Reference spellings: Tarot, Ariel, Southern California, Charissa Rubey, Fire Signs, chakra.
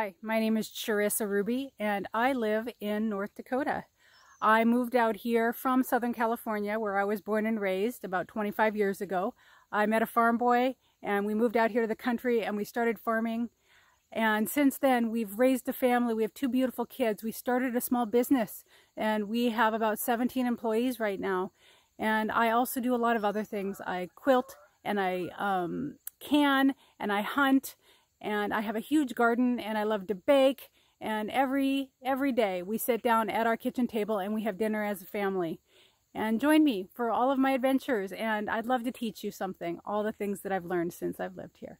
Hi, my name is Charissa Rubey and I live in North Dakota. I moved out here from Southern California where I was born and raised about 25 years ago. I met a farm boy and we moved out here to the country and we started farming. And since then we've raised a family. We have two beautiful kids. We started a small business and we have about 17 employees right now. And I also do a lot of other things. I quilt and I can and I hunt. And I have a huge garden and I love to bake, and every day we sit down at our kitchen table and we have dinner as a family. And join me for all of my adventures, and I'd love to teach you something, all the things that I've learned since I've lived here.